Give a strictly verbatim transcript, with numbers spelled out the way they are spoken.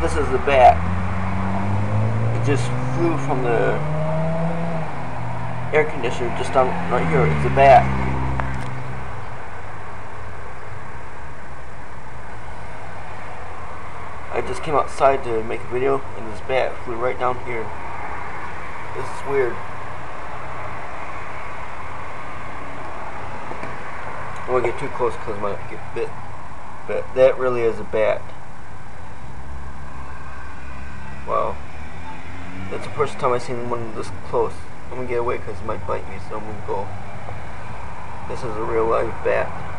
This is the bat. It just flew from the air conditioner just down right here. It's a bat. I just came outside to make a video and this bat flew right down here. This is weird. I don't want to get too close because I might get bit. But that really is a bat. Wow. That's the first time I've seen one this close. I'm gonna get away because it might bite me, so I'm gonna go. This is a real live bat.